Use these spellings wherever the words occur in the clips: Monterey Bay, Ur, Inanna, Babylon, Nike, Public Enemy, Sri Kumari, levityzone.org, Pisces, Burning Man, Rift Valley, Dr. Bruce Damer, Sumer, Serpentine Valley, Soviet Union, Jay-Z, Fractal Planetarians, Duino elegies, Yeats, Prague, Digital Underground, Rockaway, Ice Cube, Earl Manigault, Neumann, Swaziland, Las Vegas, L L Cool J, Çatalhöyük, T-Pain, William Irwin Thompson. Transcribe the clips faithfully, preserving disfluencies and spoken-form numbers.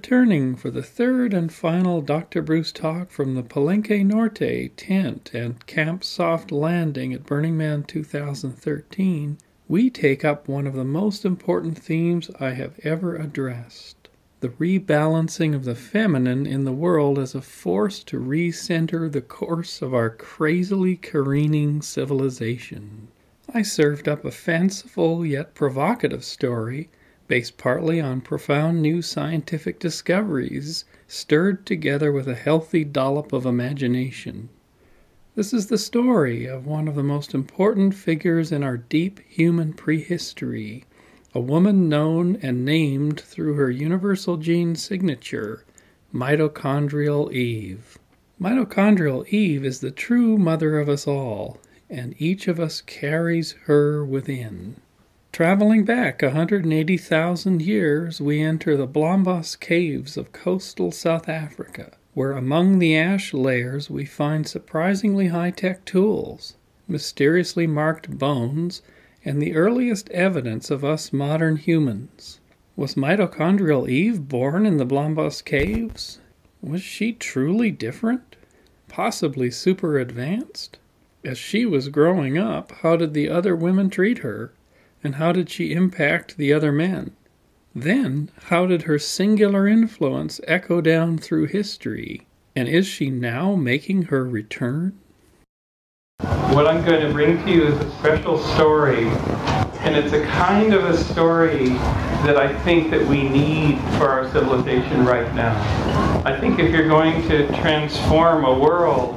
returning for the third and final Doctor Bruce talk from the Palenque Norte tent and Camp Soft Landing at Burning Man two thousand thirteen, we take up one of the most important themes I have ever addressed: the rebalancing of the feminine in the world as a force to recenter the course of our crazily careening civilization. I served up a fanciful yet provocative story based partly on profound new scientific discoveries, stirred together with a healthy dollop of imagination. This is the story of one of the most important figures in our deep human prehistory, a woman known and named through her universal gene signature, Mitochondrial Eve. Mitochondrial Eve is the true mother of us all, and each of us carries her within. Traveling back one hundred eighty thousand years, we enter the Blombos Caves of coastal South Africa, where among the ash layers we find surprisingly high-tech tools, mysteriously marked bones, and the earliest evidence of us modern humans. Was Mitochondrial Eve born in the Blombos Caves? Was she truly different? Possibly super-advanced? As she was growing up, how did the other women treat her? And how did she impact the other men? Then, how did her singular influence echo down through history? And is she now making her return? What I'm going to bring to you is a special story, and it's a kind of a story that I think that we need for our civilization right now. I think if you're going to transform a world,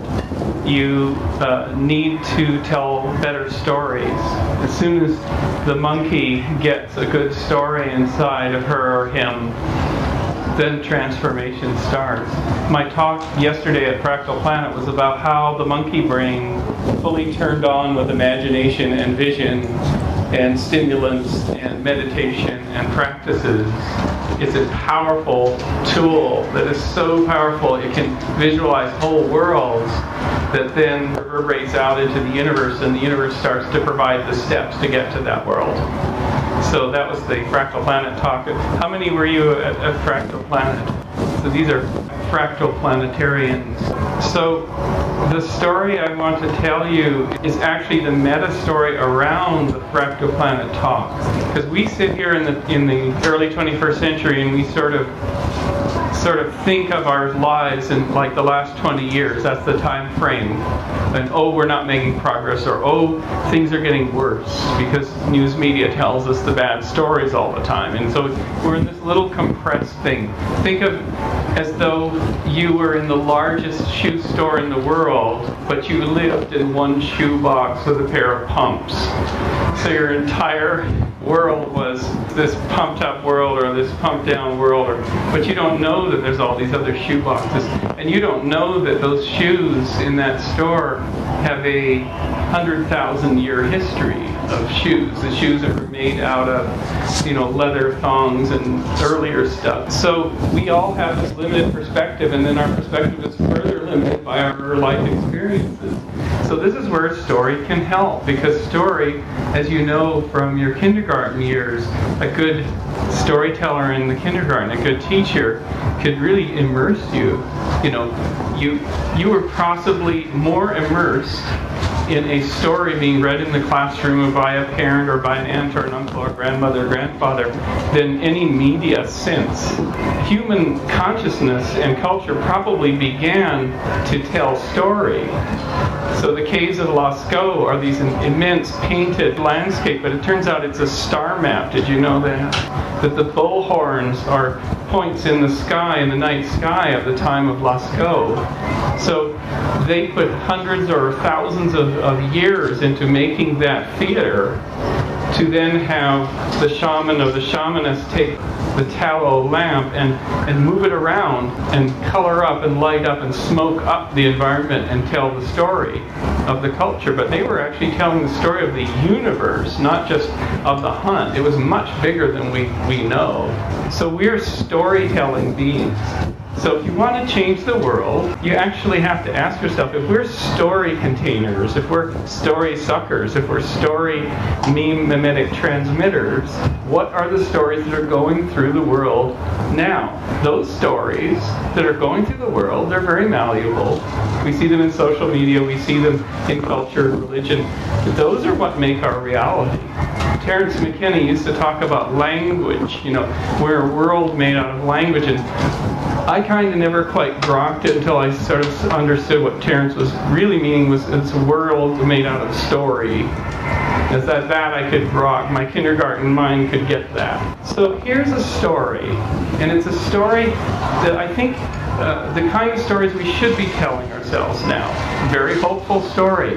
you uh, need to tell better stories. As soon as the monkey gets a good story inside of her or him, then transformation starts. My talk yesterday at Fractal Planet was about how the monkey brain fully turned on with imagination and vision and stimulants and meditation and practices. It's a powerful tool that is so powerful it can visualize whole worlds that then reverberates out into the universe, and the universe starts to provide the steps to get to that world. So that was the Fractal Planet talk. How many were you at, at Fractal Planet? So these are Fractal Planetarians. So the story I want to tell you is actually the meta story around the Fractal Planet talk. Because we sit here in the, in the early twenty-first century and we sort of sort of think of our lives in like the last twenty years. That's the time frame. And oh, we're not making progress, or oh, things are getting worse because news media tells us the bad stories all the time. And so we're in this little compressed thing. Think of as though you were in the largest shoe store in the world, but you lived in one shoe box with a pair of pumps. So your entire world was this pumped up world or this pumped down world, or, but you don't know that there's all these other shoe boxes, and you don't know that those shoes in that store have a hundred thousand year history of shoes. The shoes that were made out of, you know, leather thongs and earlier stuff. So we all have this limited perspective, and then our perspective is further limited by our life experiences. So this is where story can help, because story, as you know from your kindergarten years, a good storyteller in the kindergarten, a good teacher, could really immerse you. You know, you you were possibly more immersed in a story being read in the classroom by a parent or by an aunt or an uncle or grandmother or grandfather than any media since. Human consciousness and culture probably began to tell story. So the caves of Lascaux are these immense painted landscape, but it turns out it's a star map. Did you know that? That the bullhorns are points in the sky, in the night sky of the time of Lascaux. So they put hundreds or thousands of, of years into making that theater, to then have the shaman of the shamanists take the tallow lamp and, and move it around and color up and light up and smoke up the environment and tell the story of the culture. But they were actually telling the story of the universe, not just of the hunt. It was much bigger than we, we know. So we're storytelling beings. So if you want to change the world, you actually have to ask yourself, if we're story containers, if we're story suckers, if we're story meme mimetic transmitters, what are the stories that are going through the world now? Those stories that are going through the world, they're very malleable. We see them in social media, we see them in culture, religion. Those are what make our reality. Terence McKenna used to talk about language, you know, we're a world made out of language, and I kind of never quite grokked it until I sort of understood what Terence was really meaning was it's a world made out of story. As that, that I could grok, my kindergarten mind could get that. So here's a story, and it's a story that I think uh, the kind of stories we should be telling ourselves now. Very hopeful story,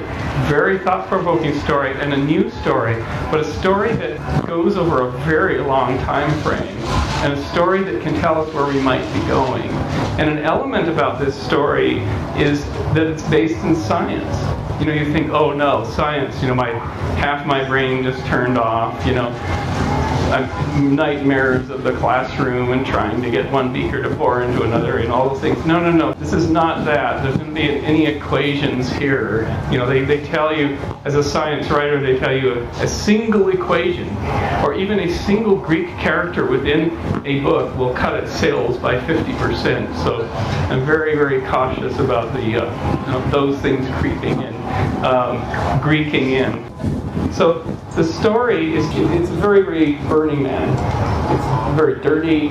very thought-provoking story, and a new story, but a story that goes over a very long time frame, and a story that can tell us where we might be going. And an element about this story is that it's based in science. You know, you think, oh no, science, you know, my half my brain just turned off, you know, I'm nightmares of the classroom and trying to get one beaker to pour into another and all those things. No, no, no, this is not that. There's going to be any equations here. You know, they, they tell you, as a science writer, they tell you a, a single equation or even a single Greek character within a book will cut its sales by fifty percent. So I'm very, very cautious about the uh, you know, those things creeping in, um, Greeking in. So the story is, it's very, very Burning Man. It's very dirty,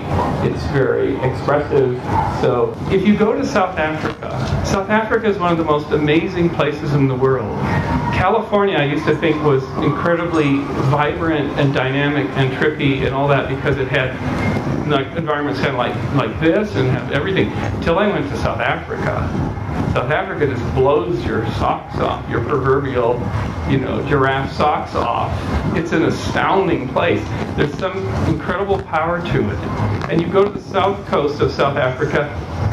it's very expressive. So if you go to South Africa, South Africa is one of the most amazing places in the world. California, I used to think, was incredibly vibrant and dynamic and trippy and all that because it had like, environments kind of like, like this and have everything, till I went to South Africa. South Africa just blows your socks off, your proverbial, you know, giraffe socks off. It's an astounding place. There's some incredible power to it. And you go to the south coast of South Africa,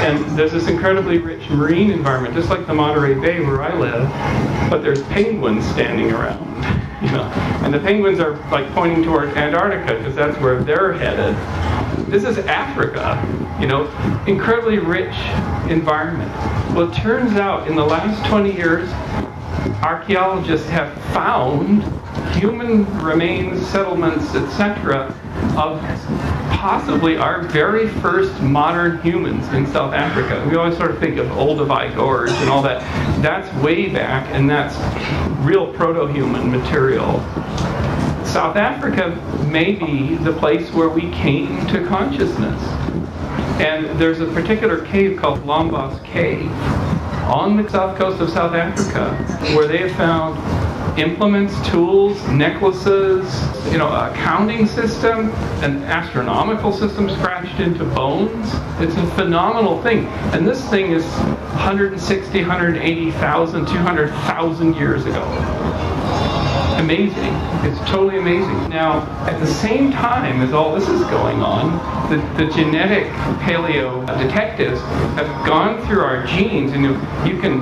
and there's this incredibly rich marine environment, just like the Monterey Bay where I live, but there's penguins standing around, you know. And the penguins are like pointing toward Antarctica, because that's where they're headed. This is Africa, you know, incredibly rich environment. Well, it turns out in the last twenty years, archaeologists have found human remains, settlements, et cetera, of possibly our very first modern humans in South Africa. We always sort of think of Olduvai Gorge and all that. That's way back, and that's real proto-human material. South Africa may be the place where we came to consciousness. And there's a particular cave called Blombos Cave on the south coast of South Africa where they have found implements, tools, necklaces, you know, a counting system, an astronomical system scratched into bones. It's a phenomenal thing. And this thing is one hundred sixty, one hundred eighty thousand, two hundred thousand years ago. Amazing. It's totally amazing. Now, at the same time as all this is going on, the, the genetic paleo detectives have gone through our genes, and you, you can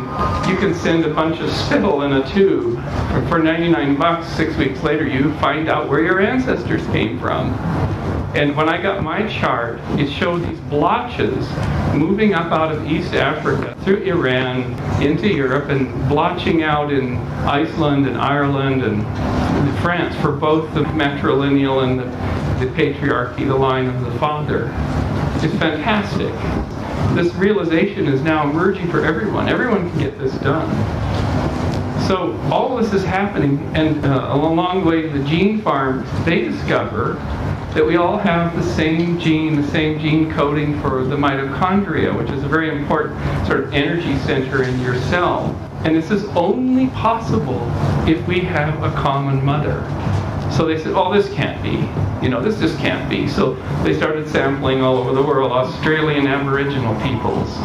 you can send a bunch of spittle in a tube. For ninety-nine bucks, six weeks later, you find out where your ancestors came from. And when I got my chart, it showed these blotches moving up out of East Africa through Iran into Europe and blotching out in Iceland and Ireland and France for both the matrilineal and the, the patriarchy, the line of the father. It's fantastic. This realization is now emerging for everyone. Everyone can get this done. So all this is happening, and uh, along the way to the gene farm, they discover that we all have the same gene, the same gene coding for the mitochondria, which is a very important sort of energy center in your cell. And this is only possible if we have a common mother. So they said, oh, this can't be. You know, this just can't be. So they started sampling all over the world, Australian Aboriginal peoples,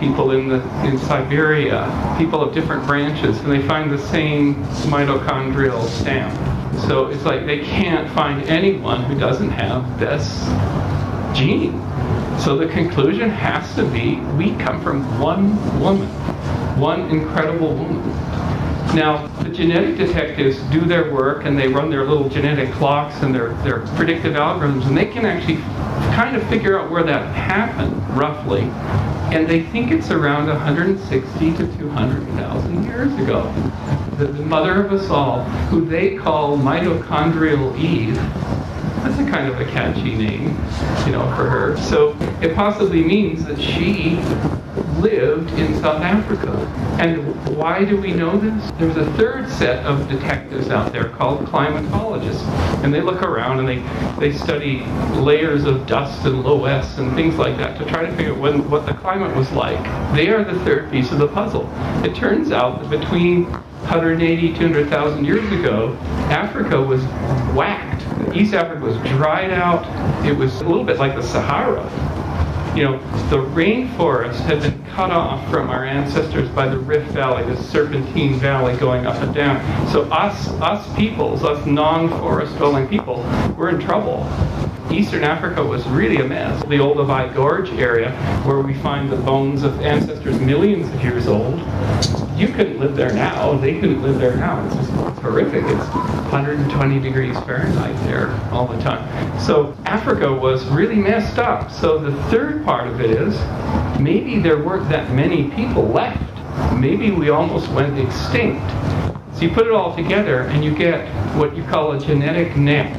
people in, the, in Siberia, people of different branches, and they find the same mitochondrial stamp. So it's like they can't find anyone who doesn't have this gene. So the conclusion has to be, we come from one woman, one incredible woman. Now, the genetic detectives do their work, and they run their little genetic clocks and their, their predictive algorithms, and they can actually kind of figure out where that happened. roughly, and they think it's around one hundred sixty to two hundred thousand years ago. The, the mother of us all, who they call Mitochondrial Eve, that's a kind of a catchy name, you know, for her. So it possibly means that she lived in South Africa. And why do we know this? There's a third set of detectives out there called climatologists. And they look around and they, they study layers of dust and loess and things like that to try to figure out when, what the climate was like. They are the third piece of the puzzle. It turns out that between one hundred eighty, two hundred thousand years ago, Africa was whacked. East Africa was dried out. It was a little bit like the Sahara. You know, the rainforest had been cut off from our ancestors by the Rift Valley, the Serpentine Valley going up and down. So us, us peoples, us non-forest dwelling people, were in trouble. Eastern Africa was really a mess. The Olduvai Gorge area, where we find the bones of ancestors millions of years old, you couldn't live there now. They couldn't live there now. It's just horrific. It's one hundred twenty degrees Fahrenheit there all the time. So Africa was really messed up. So the third part of it is, maybe there weren't that many people left. Maybe we almost went extinct. So you put it all together and you get what you call a genetic neck,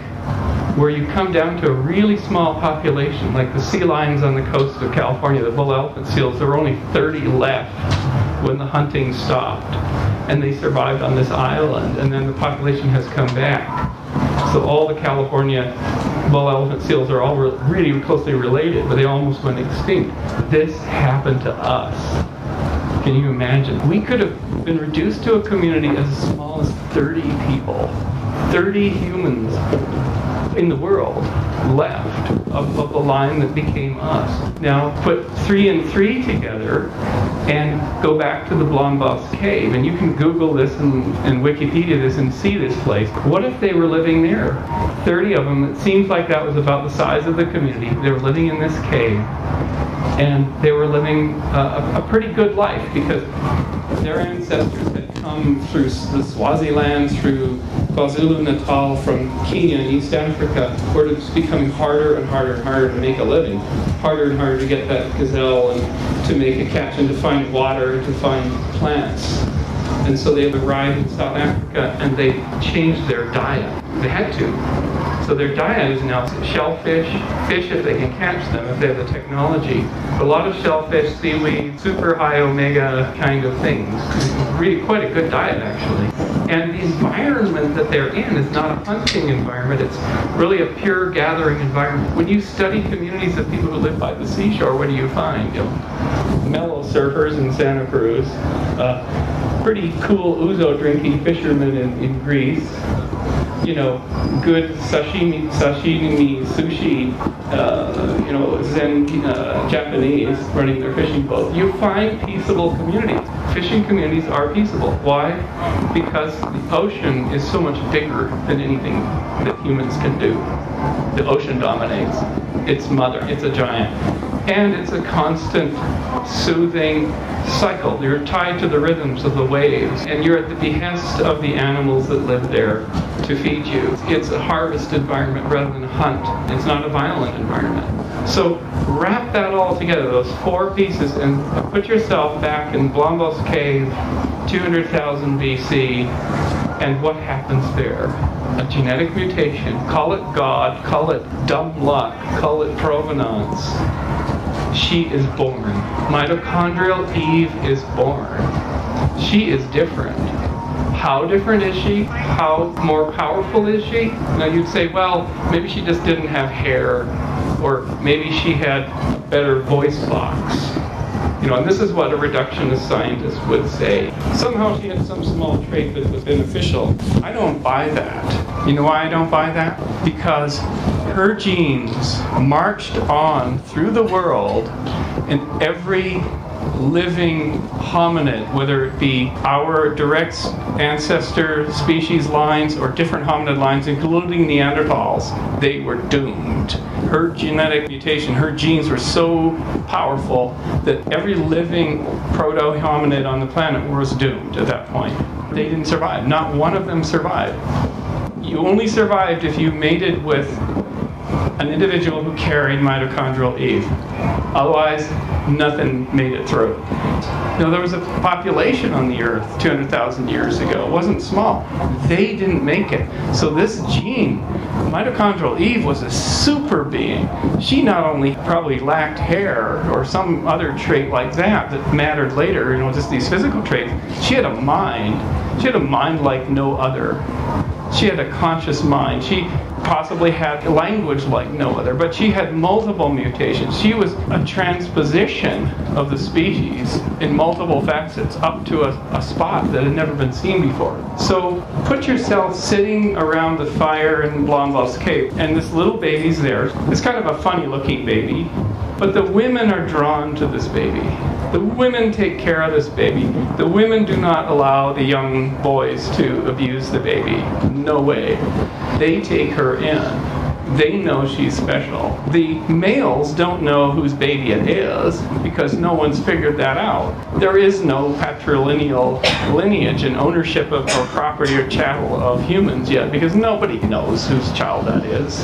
where you come down to a really small population, like the sea lions on the coast of California, the bull elephant seals. There were only thirty left when the hunting stopped, and they survived on this island, and then the population has come back. So all the California bull elephant seals are all re really closely related, but they almost went extinct. This happened to us. Can you imagine? We could have been reduced to a community as small as thirty people, thirty humans in the world left of, of the line that became us. Now put three and three together and go back to the Blombos Cave, and you can Google this and, and Wikipedia this and see this place. What if they were living there? thirty of them, it seems like that was about the size of the community. They were living in this cave, and they were living a, a pretty good life because their ancestors had come through the Swaziland, through KwaZulu-Natal, from Kenya in East Africa, where it was becoming harder and harder and harder to make a living. Harder and harder to get that gazelle and to make a catch and to find water and to find plants. And so they arrived in South Africa and they changed their diet. They had to. So their diet is now shellfish, fish if they can catch them, if they have the technology. A lot of shellfish, seaweed, super high omega kind of things. Really quite a good diet, actually. And the environment that they're in is not a hunting environment. It's really a pure gathering environment. When you study communities of people who live by the seashore, what do you find? You know, mellow surfers in Santa Cruz, uh, pretty cool ouzo-drinking fishermen in, in Greece, you know, good sashimi, sashimi sushi, uh, you know, Zen uh, Japanese running their fishing boat. You find peaceable communities. Fishing communities are peaceable. Why? Because the ocean is so much bigger than anything that humans can do. The ocean dominates. It's mother. It's a giant. And it's a constant, soothing cycle. You're tied to the rhythms of the waves, and you're at the behest of the animals that live there to feed you. It's a harvest environment rather than a hunt. It's not a violent environment. So wrap that all together, those four pieces, and put yourself back in Blombos Cave, two hundred thousand B C, and what happens there? A genetic mutation. Call it God, call it dumb luck, call it provenance. She is born. Mitochondrial Eve is born. She is different. How different is she? How more powerful is she? Now you'd say, well, maybe she just didn't have hair, or maybe she had a better voice box. You know, and this is what a reductionist scientist would say. Somehow she had some small trait that was beneficial. I don't buy that. You know why I don't buy that? Because her genes marched on through the world, and every living hominid, whether it be our direct ancestor species lines or different hominid lines, including Neanderthals, they were doomed. Her genetic mutation, her genes were so powerful that every living proto-hominid on the planet was doomed at that point. They didn't survive. Not one of them survived. You only survived if you mated with an individual who carried mitochondrial Eve. Otherwise, nothing made it through. You know, there was a population on the Earth two hundred thousand years ago. It wasn't small. They didn't make it. So this gene, mitochondrial Eve, was a super being. She not only probably lacked hair or some other trait like that that mattered later, you know, just these physical traits. She had a mind. She had a mind like no other. She had a conscious mind. She possibly had language like no other, but she had multiple mutations. She was a transposition of the species in multiple facets up to a, a spot that had never been seen before. So put yourself sitting around the fire in Blombos Cave, and this little baby's there. It's kind of a funny looking baby, but the women are drawn to this baby. The women take care of this baby. The women do not allow the young boys to abuse the baby. No way. They take her in. They know she's special. The males don't know whose baby it is because no one's figured that out. There is no patrilineal lineage and ownership of or property or chattel of humans yet because nobody knows whose child that is.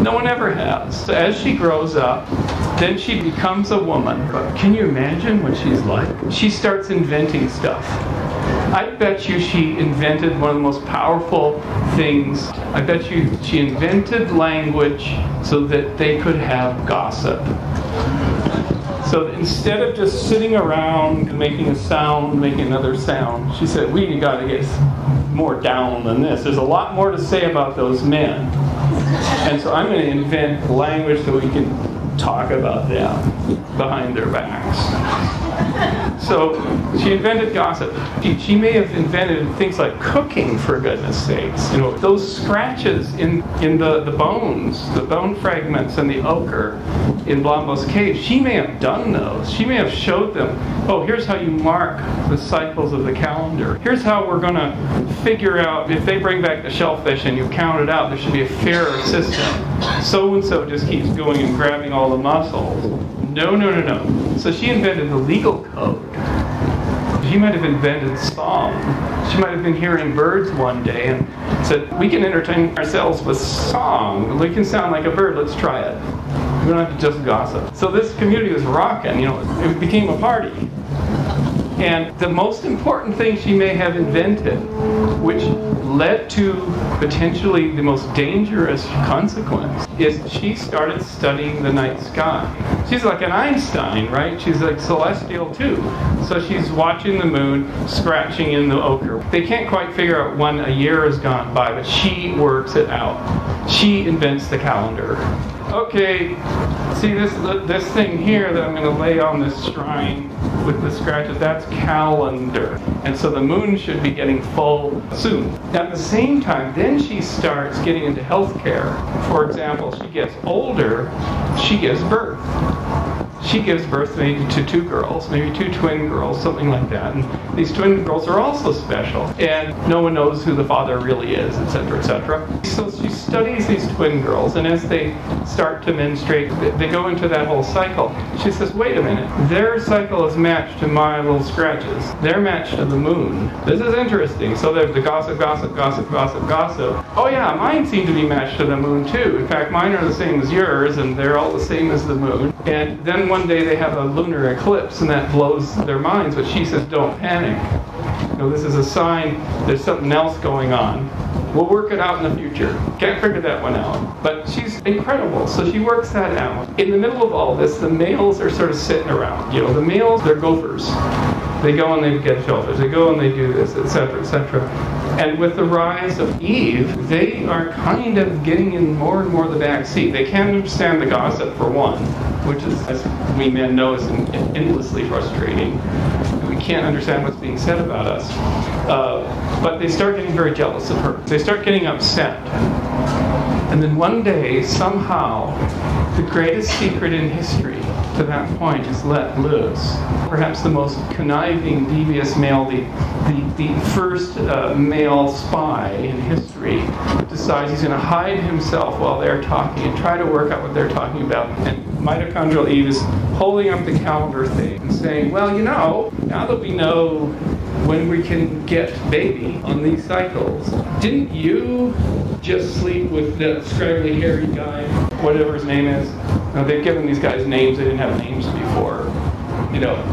No one ever has. As she grows up, then she becomes a woman. Can you imagine what she's like? She starts inventing stuff. I bet you she invented one of the most powerful things. I bet you she invented language so that they could have gossip. So instead of just sitting around and making a sound, making another sound, she said, we gotta get more down than this. There's a lot more to say about those men. And so I'm gonna invent language so we can talk about them behind their backs. So she invented gossip. She, she may have invented things like cooking, for goodness sakes. You know, those scratches in, in the, the bones, the bone fragments and the ochre in Blombos Cave, she may have done those. She may have showed them, oh, here's how you mark the cycles of the calendar. Here's how we're going to figure out, if they bring back the shellfish and you count it out, there should be a fairer system. So-and-so just keeps going and grabbing all the muscles. No, no, no, no. So she invented the legal code. She might have invented song. She might have been hearing birds one day and said, we can entertain ourselves with song. We can sound like a bird. Let's try it. We don't have to just gossip. So this community was rocking. You know, it became a party. And the most important thing she may have invented, which led to potentially the most dangerous consequence, is she started studying the night sky. She's like an Einstein, right? She's like celestial too. So she's watching the moon, scratching in the ochre. They can't quite figure out when a year has gone by, but she works it out. She invents the calendar. Okay, see this this thing here that I'm going to lay on this shrine with the scratches, that's calendar. And so the moon should be getting full soon. At the same time, then she starts getting into healthcare. For example, she gets older, she gives birth. She gives birth maybe to two girls, maybe two twin girls, something like that. And these twin girls are also special. And no one knows who the father really is, et cetera, et cetera. So she studies these twin girls, and as they start to menstruate, they go into that whole cycle. She says, wait a minute, their cycle is matched to my little scratches. They're matched to the moon. This is interesting. So there's the gossip, gossip, gossip, gossip, gossip. Oh yeah, mine seem to be matched to the moon too. In fact, mine are the same as yours, and they're all the same as the moon. And then one day they have a lunar eclipse and that blows their minds, but she says, don't panic. You know, this is a sign there's something else going on. We'll work it out in the future. Can't figure that one out. But she's incredible, so she works that out. In the middle of all this, the males are sort of sitting around. You know, the males, they're gophers. They go and they get shelters. They go and they do this, et cetera, et cetera. And with the rise of Eve, they are kind of getting in more and more the back seat. They can't understand the gossip, for one, which is, as we men know, is endlessly frustrating. We can't understand what's being said about us. Uh, but they start getting very jealous of her. They start getting upset. And then one day, somehow, the greatest secret in history to that point is let loose. Perhaps the most conniving, devious male, the, the, the first uh, male spy in history, decides he's going to hide himself while they're talking and try to work out what they're talking about. And mitochondrial Eve is holding up the calendar thing and saying, well, you know, now that we know when we can get baby on these cycles, didn't you just sleep with that scraggly hairy guy? whatever his name is. You know, they've given these guys names. They didn't have names before. You know,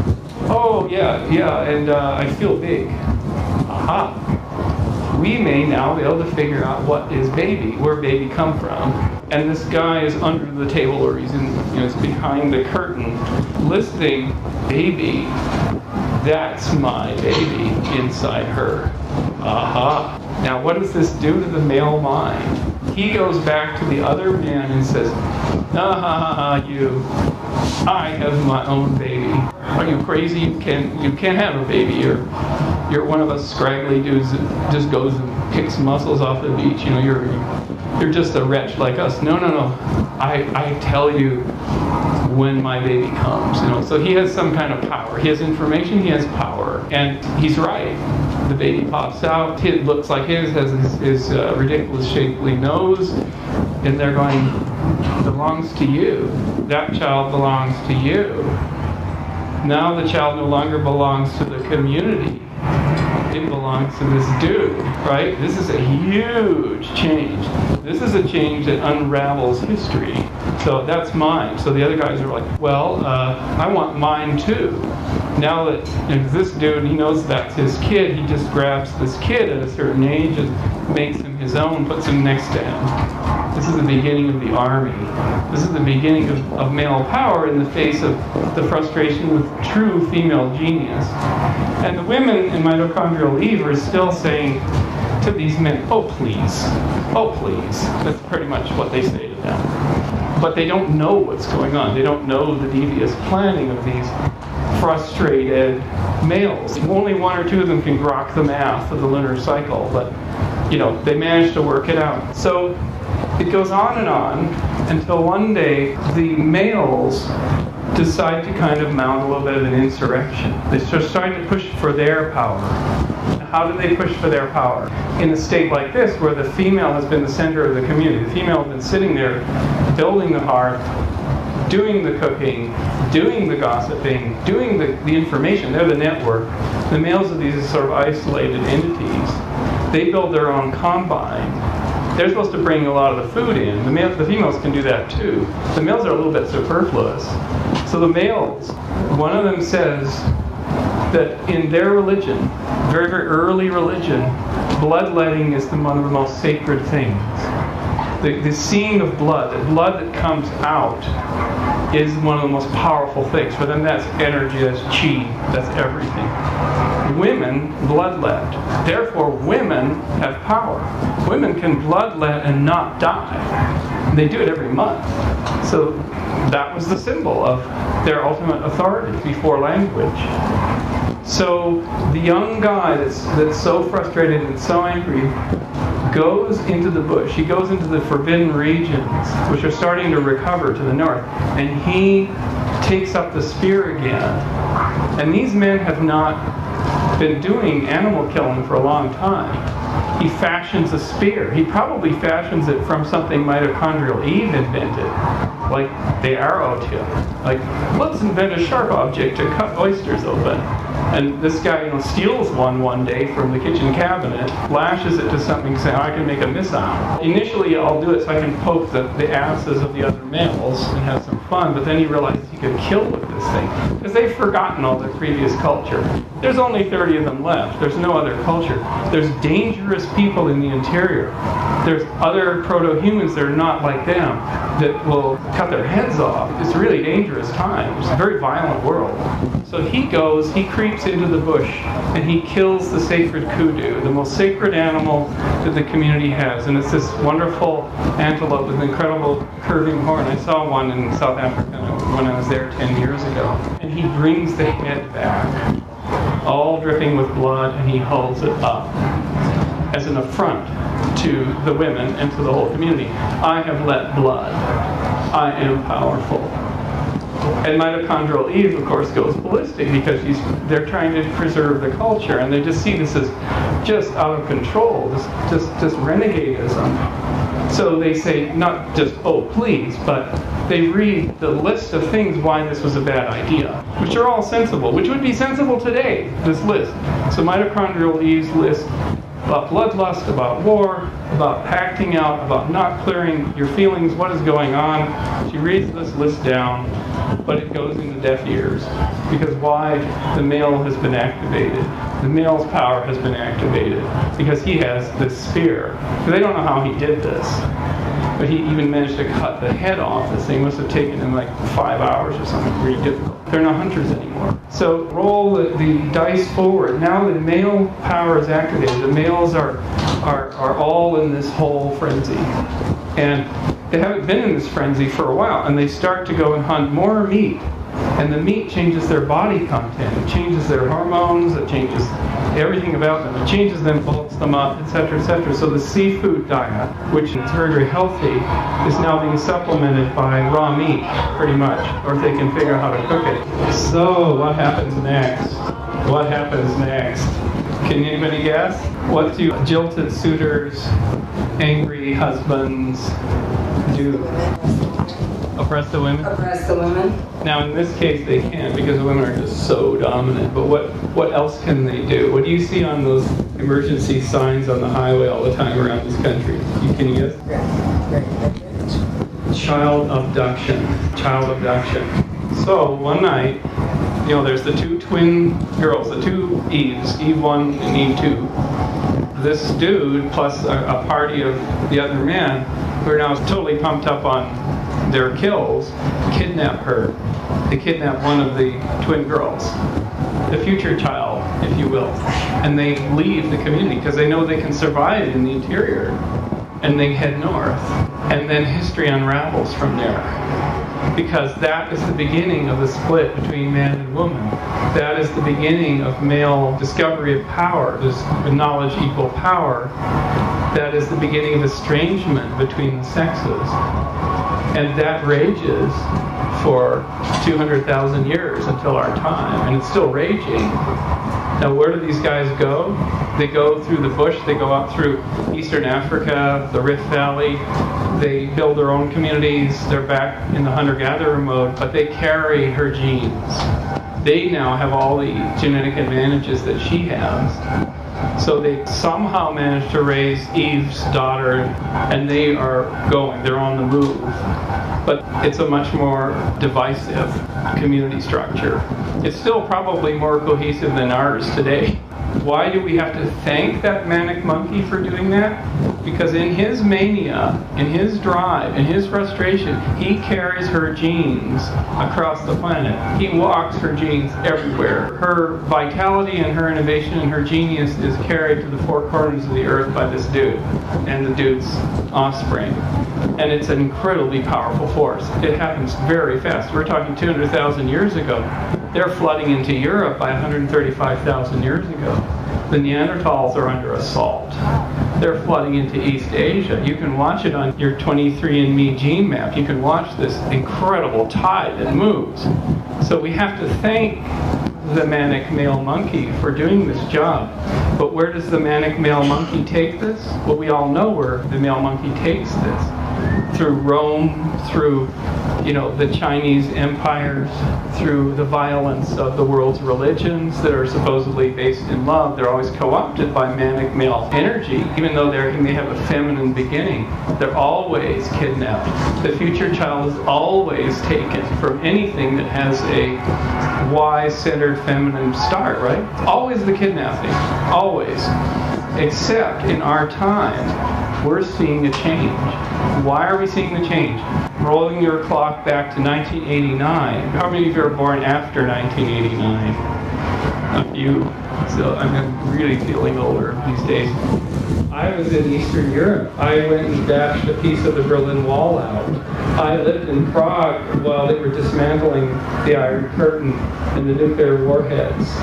oh, yeah, yeah, and uh, I feel big. Aha. We may now be able to figure out what is baby, where baby come from. And this guy is under the table, or he's in, you know, it's behind the curtain, listing baby. That's my baby inside her. Aha. Now what does this do to the male mind? He goes back to the other man and says, ah, you, I have my own baby. Are you crazy? You can't, you can't have a baby. You're, you're one of us scraggly dudes that just goes and picks mussels off the beach. You know, you're, you're just a wretch like us. No, no, no. I, I tell you when my baby comes. You know, so he has some kind of power. He has information. He has power, and he's right. The baby pops out. It looks like his, has his, his uh, ridiculous shapely nose, and they're going, belongs to you. That child belongs to you. Now the child no longer belongs to the community. It belongs to this dude, right? This is a huge change. This is a change that unravels history. So that's mine. So the other guys are like, well, uh, I want mine too. Now that, you know, this dude, he knows that's his kid, he just grabs this kid at a certain age and makes him his own, puts him next to him. This is the beginning of the army. This is the beginning of, of male power in the face of the frustration with true female genius. And the women in Mitochondrial Eve are still saying to these men, oh please, oh please. That's pretty much what they say to them. But they don't know what's going on. They don't know the devious planning of these frustrated males. Only one or two of them can grok the math of the lunar cycle, but you know, they manage to work it out. So it goes on and on until one day the males decide to kind of mount a little bit of an insurrection. They start starting to push for their power. How do they push for their power? In a state like this where the female has been the center of the community, the female has been sitting there building the hearth, doing the cooking, doing the gossiping, doing the, the information. They're the network. The males of these are sort of isolated entities. They build their own combine. They're supposed to bring a lot of the food in. The, male, the females can do that too. The males are a little bit superfluous. So the males, one of them says that in their religion, very, very early religion, bloodletting is the, one of the most sacred things. The, the seeing of blood, the blood that comes out, is one of the most powerful things. For them, that's energy, that's chi, that's everything. Women bloodlet. Therefore, women have power. Women can bloodlet and not die. They do it every month. So that was the symbol of their ultimate authority before language. So the young guy that's, that's so frustrated and so angry goes into the bush. He goes into the forbidden regions, which are starting to recover to the north. And he takes up the spear again. And these men have not been doing animal killing for a long time. He fashions a spear. He probably fashions it from something Mitochondrial Eve invented, like the arrow tip. Like, let's invent a sharp object to cut oysters open. And this guy, you know, steals one one day from the kitchen cabinet, lashes it to something, saying, oh, I can make a missile. Initially, I'll do it so I can poke the, the asses of the other males and have some fun, but then he realizes he could kill with this thing, because they've forgotten all their previous culture. There's only thirty of them left. There's no other culture. There's dangerous people in the interior. There's other proto-humans that are not like them that will cut their heads off. It's really dangerous times. A very violent world. So he goes, he creeps into the bush, and he kills the sacred kudu, the most sacred animal that the community has. And it's this wonderful antelope with an incredible curving horn. I saw one in South Africa when I was there ten years ago. And he brings the head back, all dripping with blood, and he holds it up as an affront to the women and to the whole community. I have let blood. I am powerful. And Mitochondrial Eve, of course, goes ballistic because she's, they're trying to preserve the culture, and they just see this as just out of control, just, just, just renegadeism. So they say, not just, oh, please, but they read the list of things why this was a bad idea, which are all sensible, which would be sensible today, this list. So Mitochondrial Eve's list about blood lust, about war, about acting out, about not clearing your feelings, what is going on. She reads this list down, but it goes into deaf ears. Because why? The male has been activated. The male's power has been activated because he has this sphere. They don't know how he did this, but he even managed to cut the head off. This thing must have taken him like five hours or something. Pretty difficult. They're not hunters anymore. So roll the, the dice forward. Now the male power is activated. The males are, are, are all in this whole frenzy. And they haven't been in this frenzy for a while, and they start to go and hunt more meat. And the meat changes their body content. It changes their hormones. It changes everything about them. It changes them, bulks them up, et cetera, et cetera. So the seafood diet, which is very, very healthy, is now being supplemented by raw meat, pretty much, or if they can figure out how to cook it. So what happens next? What happens next? Can anybody guess? What do jilted suitors, angry husbands do? Oppress the women? Oppress the women. Now in this case they can, because women are just so dominant, but what, what else can they do? What do you see on those emergency signs on the highway all the time around this country? You can guess? Child abduction. Child abduction. So one night, you know, there's the two twin girls, the two Eves, Eve one and Eve two. This dude, plus a, a party of the other men, who are now totally pumped up on their kills, kidnap her. They kidnap one of the twin girls, the future child, if you will, and they leave the community because they know they can survive in the interior, and they head north. And then history unravels from there, because that is the beginning of the split between man and woman. That is the beginning of male discovery of power, this knowledge equal power. That is the beginning of estrangement between the sexes. And that rages for two hundred thousand years until our time, and it's still raging. Now where do these guys go? They go through the bush, they go out through eastern Africa, the Rift Valley, they build their own communities, they're back in the hunter-gatherer mode, but they carry her genes. They now have all the genetic advantages that she has. So they somehow managed to raise Eve's daughter, and they are going, they're on the move. But it's a much more divisive community structure. It's still probably more cohesive than ours today. Why do we have to thank that manic monkey for doing that? Because in his mania, in his drive, in his frustration, he carries her genes across the planet. He walks her genes everywhere. Her vitality and her innovation and her genius is carried to the four corners of the earth by this dude and the dude's offspring. And it's an incredibly powerful force. It happens very fast. We're talking two hundred thousand years ago. They're flooding into Europe by one hundred thirty-five thousand years ago. The Neanderthals are under assault. They're flooding into East Asia. You can watch it on your twenty-three and me gene map. You can watch this incredible tide that moves. So we have to thank the manic male monkey for doing this job. But where does the manic male monkey take this? Well, we all know where the male monkey takes this. Through Rome, through you know, the Chinese empires, through the violence of the world's religions that are supposedly based in love. They're always co-opted by manic male energy, even though they may have a feminine beginning. They're always kidnapped. The future child is always taken from anything that has a Y-centered feminine start, right? Always the kidnapping, always. Except in our time, we're seeing a change. Why are we seeing the change? Rolling your clock back to nineteen eighty-nine. How many of you were born after nineteen eighty-nine? A few. So I'm really feeling older these days. I was in Eastern Europe. I went and dashed a piece of the Berlin Wall out. I lived in Prague while they were dismantling the Iron Curtain and the nuclear warheads.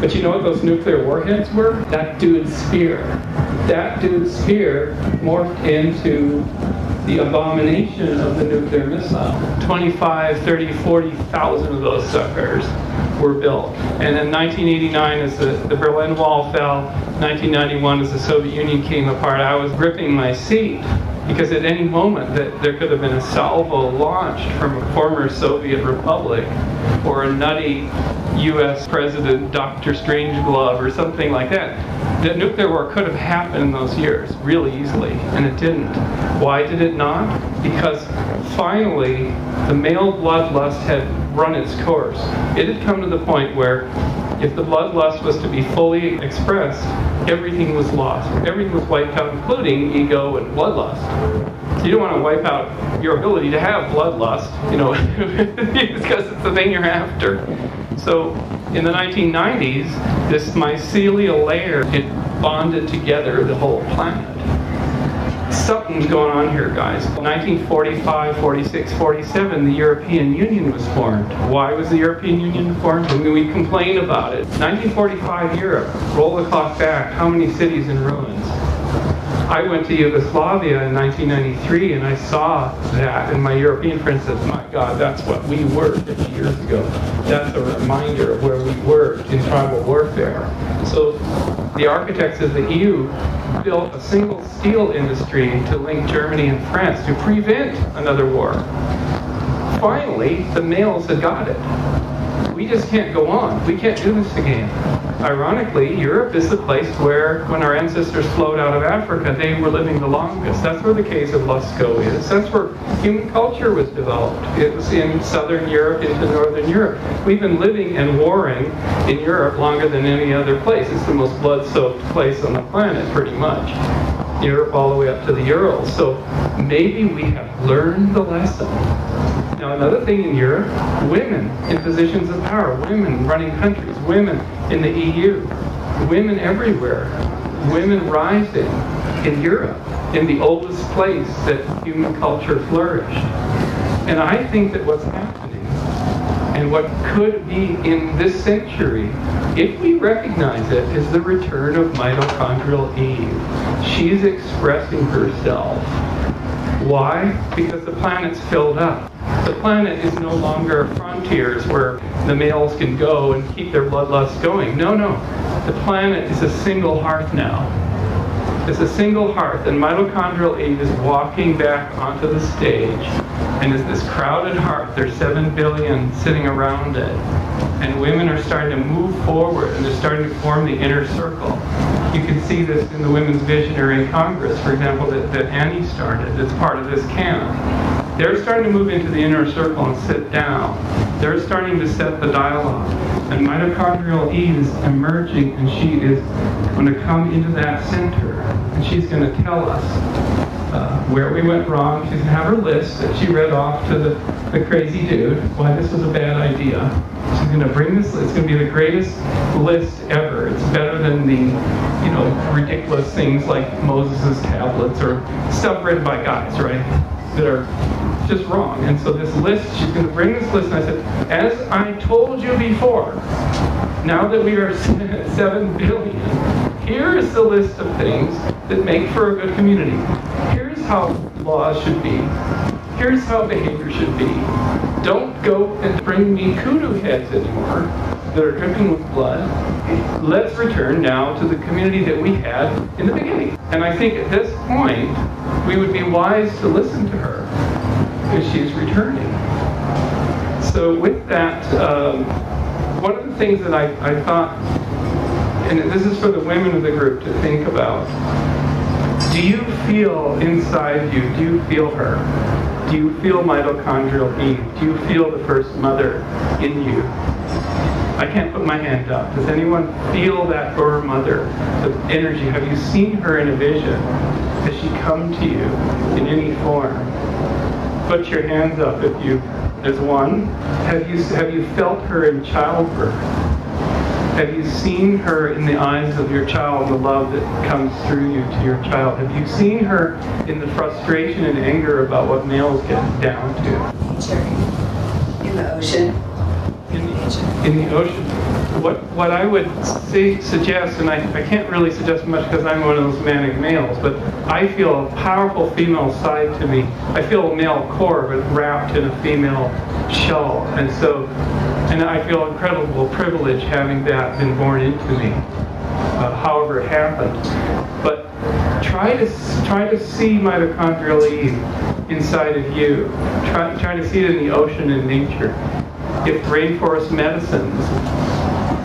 But you know what those nuclear warheads were? That dude's spear. That dude's spear morphed into the abomination of the nuclear missile. twenty-five, thirty, forty thousand of those suckers were built. And in nineteen eighty-nine, as the, the Berlin Wall fell, nineteen ninety-one, as the Soviet Union came apart, I was gripping my seat, because at any moment that there could have been a salvo launched from a former Soviet republic, or a nutty U S president, Doctor Strangelove, or something like that. that nuclear war could have happened in those years really easily, and it didn't. Why did it not? Because finally, the male bloodlust had run its course. It had come to the point where if the bloodlust was to be fully expressed, everything was lost. Everything was wiped out, including ego and bloodlust. You don't want to wipe out your ability to have bloodlust, you know, because it's the thing you're after. So in the nineteen nineties, this mycelial layer, it bonded together the whole planet. Something's going on here, guys. nineteen forty-five, forty-six, forty-seven, the European Union was formed. Why was the European Union formed? I mean, we complain about it. nineteen forty-five Europe, roll the clock back, how many cities in ruins? I went to Yugoslavia in nineteen ninety-three and I saw that, and my European friend said, my God, that's what we were fifty years ago. That's a reminder of where we were in tribal warfare. So the architects of the E U built a single steel industry to link Germany and France to prevent another war. Finally, the males had got it. We just can't go on. We can't do this again. Ironically, Europe is the place where, when our ancestors flowed out of Africa, they were living the longest. That's where the caves of Lascaux is. That's where human culture was developed. It was in southern Europe into northern Europe. We've been living and warring in Europe longer than any other place. It's the most blood-soaked place on the planet, pretty much. Europe all the way up to the Urals. So maybe we have learned the lesson. Now, another thing in Europe, women in positions of power, women running countries, women in the E U, women everywhere, women rising in Europe, in the oldest place that human culture flourished. And I think that what's happening, and what could be in this century, if we recognize it, is the return of mitochondrial Eve. She's expressing herself. Why? Because the planet's filled up. The planet is no longer frontiers where the males can go and keep their bloodlust going. No, no. The planet is a single hearth now. It's a single hearth, and mitochondrial Eve is walking back onto the stage. And it's this crowded hearth. There's seven billion sitting around it. And women are starting to move forward, and they're starting to form the inner circle. You can see this in the Women's Visionary Congress, for example, that, that Annie started. It's part of this camp. They're starting to move into the inner circle and sit down. They're starting to set the dialogue. And mitochondrial Eve is emerging, and she is going to come into that center. And she's going to tell us uh, where we went wrong. She's going to have her list that she read off to the, the crazy dude, why this was a bad idea. She's going to bring this list. It's going to be the greatest list ever. It's better than the, you know, ridiculous things like Moses' tablets or stuff written by guys, right, that are just wrong. And so this list, she's going to bring this list, and I said, as I told you before, now that we are seven billion, here is the list of things that make for a good community. Here's how laws should be. Here's how behavior should be. Don't go and bring me kudu heads anymore that are dripping with blood. Let's return now to the community that we had in the beginning. And I think at this point, we would be wise to listen to her because she's returning. So with that, um, one of the things that I, I thought, and this is for the women of the group to think about, do you feel inside you, do you feel her? Do you feel mitochondrial Eve? Do you feel the first mother in you? I can't put my hand up. Does anyone feel that for her mother, the energy? Have you seen her in a vision? Has she come to you in any form? Put your hands up if you, there's one. Have you, have you felt her in childbirth? Have you seen her in the eyes of your child, the love that comes through you to your child? Have you seen her in the frustration and anger about what males get down to? Nature. In the ocean. In the, in the ocean. What what I would say, suggest, and I, I can't really suggest much because I'm one of those manic males, but I feel a powerful female side to me. I feel a male core, but wrapped in a female shell. And so, and I feel incredible privilege having that been born into me, uh, however it happened. But try to try to see mitochondrial Eve inside of you. Try, try to see it in the ocean and nature. If rainforest medicines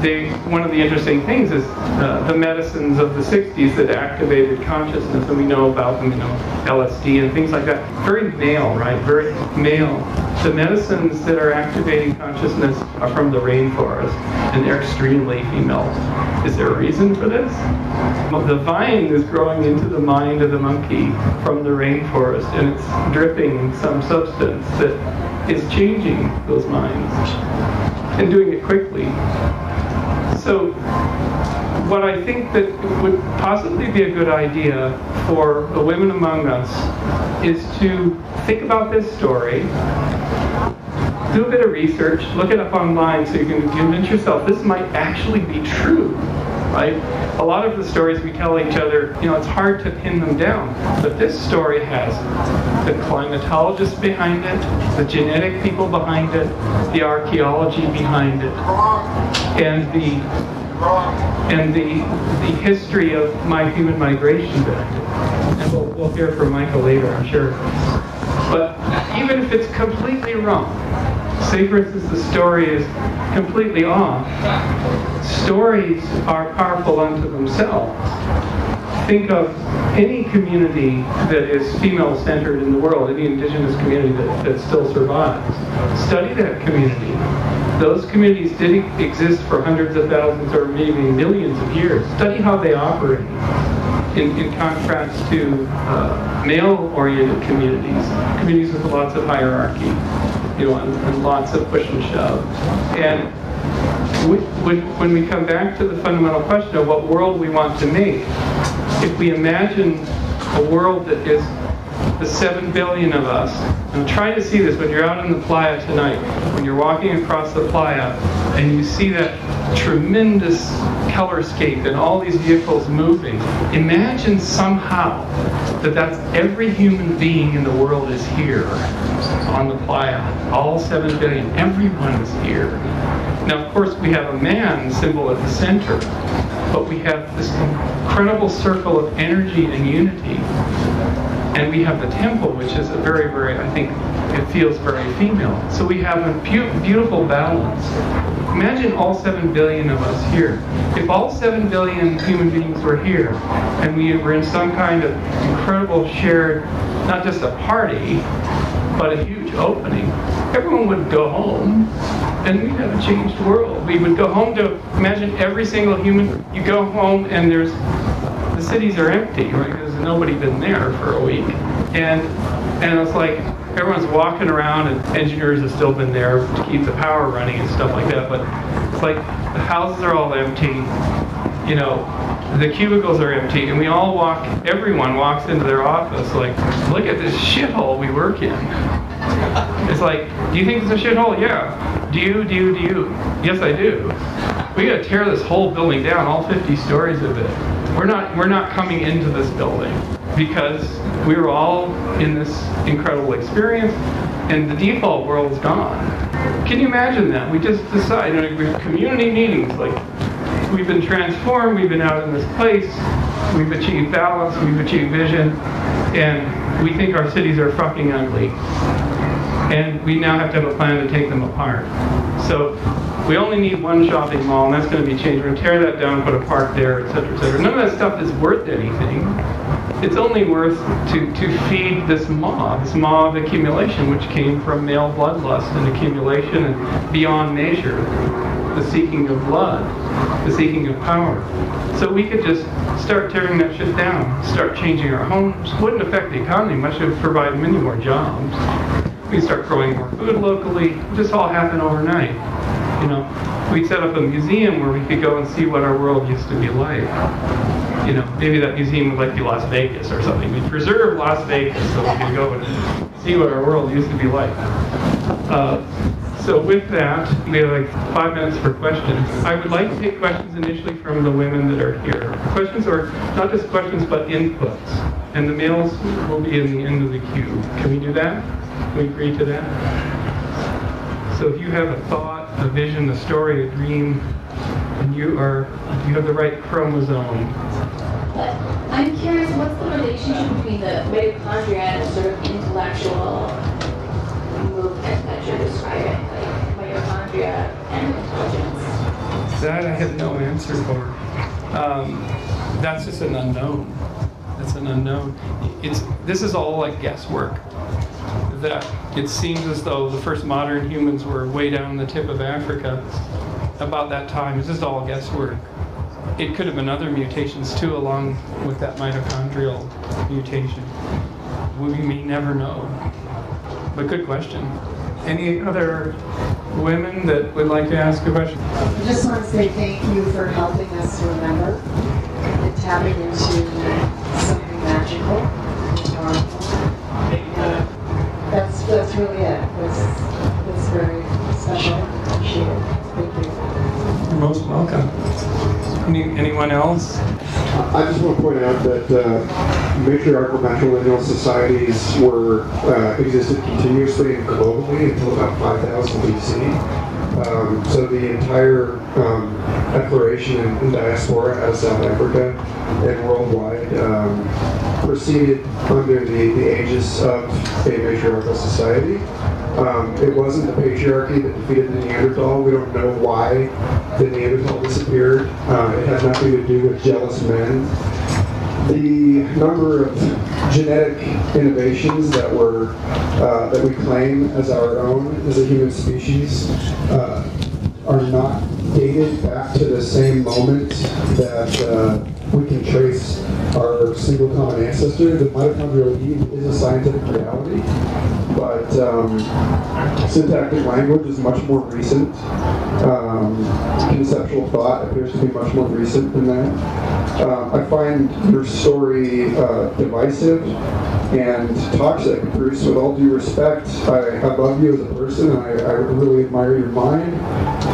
they, one of the interesting things is uh, the medicines of the sixties that activated consciousness, and we know about them, you know, L S D and things like that. Very male, right? Very male. The medicines that are activating consciousness are from the rainforest, and they're extremely female. Is there a reason for this? Well, the vine is growing into the mind of the monkey from the rainforest, and it's dripping some substance that is changing those minds, and doing it quickly. So what I think that would possibly be a good idea for the women among us is to think about this story, do a bit of research, look it up online so you can convince yourself this might actually be true, right? A lot of the stories we tell each other, you know, it's hard to pin them down, but this story has the climatologists behind it, the genetic people behind it, the archaeology behind it, and the and the the history of my human migration behind it. And we'll, we'll hear from Michael later, I'm sure. But even if it's completely wrong, say for instance the story is completely off, stories are powerful unto themselves. Think of any community that is female-centered in the world, any indigenous community that, that still survives. Study that community. Those communities did exist for hundreds of thousands or maybe millions of years. Study how they operate in, in contrast to uh, male-oriented communities, communities with lots of hierarchy, you know, and, and lots of push and shove. And we, when, when we come back to the fundamental question of what world we want to make, if we imagine a world that is the seven billion of us, and try to see this when you're out in the playa tonight, when you're walking across the playa and you see that tremendous colorscape and all these vehicles moving, imagine somehow that that's every human being in the world is here on the playa. All seven billion, everyone is here. Now, of course, we have a man symbol at the center, but we have this incredible circle of energy and unity. And we have the temple, which is a very, very, I think, it feels very female. So we have a be- beautiful balance. Imagine all seven billion of us here. If all seven billion human beings were here, and we were in some kind of incredible shared, not just a party, but a huge opening, everyone would go home, and we'd have a changed world. We would go home to, imagine every single human, you go home and there's, the cities are empty, right? There's nobody been there for a week. And and it's like everyone's walking around and engineers have still been there to keep the power running and stuff like that, but it's like the houses are all empty, you know, the cubicles are empty, and we all walk, everyone walks into their office like, look at this shithole we work in. It's like, do you think it's a shithole? Yeah. Do you, do you, do you? Yes, I do. We gotta tear this whole building down, all fifty stories of it. We're not, we're not coming into this building because we were all in this incredible experience and the default world's gone. Can you imagine that? We just decide, you know, we have community meetings, like we've been transformed, we've been out in this place, we've achieved balance, we've achieved vision, and we think our cities are fucking ugly. And we now have to have a plan to take them apart. So we only need one shopping mall, and that's going to be changed. We're going to tear that down, put a park there, et cetera, et cetera. None of that stuff is worth anything. It's only worth to, to feed this maw, this maw of accumulation, which came from male bloodlust and accumulation and beyond measure, the seeking of blood, the seeking of power. So we could just start tearing that shit down, start changing our homes. Wouldn't affect the economy much. It would provide many more jobs. We start growing more food locally. It just all happened overnight. You know, we set up a museum where we could go and see what our world used to be like. You know, maybe that museum would like be Las Vegas or something. We'd preserve Las Vegas so we could go and see what our world used to be like. Uh, so with that, we have like five minutes for questions. I would like to take questions initially from the women that are here. Questions are not just questions, but inputs. And the males will be in the end of the queue. Can we do that? Can we agree to that? So if you have a thought, a vision, a story, a dream, and you are, you have the right chromosome. I'm curious, what's the relationship between the mitochondria and the sort of intellectual movement that you're describing, like mitochondria and intelligence? That I have no answer for. Um, that's just an unknown. That's an unknown. It's, this is all like guesswork. That it seems as though the first modern humans were way down the tip of Africa about that time. It's just all guesswork. It could have been other mutations too, along with that mitochondrial mutation. We may never know. But good question. Any other women that would like to ask a question? I just want to say thank you for helping us to remember and tapping into something magical and powerful. Uh, that's, that's really it. That's, that's very special. Appreciate it. Thank you. You're most welcome. Any, anyone else? I just want to point out that uh, matriarchal matrilineal societies were uh, existed continuously and globally until about five thousand B C. Um, so the entire um, exploration in, in diaspora out of South Africa and worldwide um, proceeded under the, the aegis of a matriarchal society. Um, it wasn't the patriarchy that defeated the Neanderthal. We don't know why the Neanderthal disappeared. Uh, it had nothing to do with jealous men. The number of genetic innovations that were uh, that we claim as our own as a human species uh, are not dated back to the same moment that uh, we can trace our single common ancestor. The mitochondrial Eve is a scientific reality, but um, syntactic language is much more recent. Um, conceptual thought appears to be much more recent than that. Uh, I find your story uh, divisive and toxic, Bruce. With all due respect, I, I love you as a person, and I, I really admire your mind,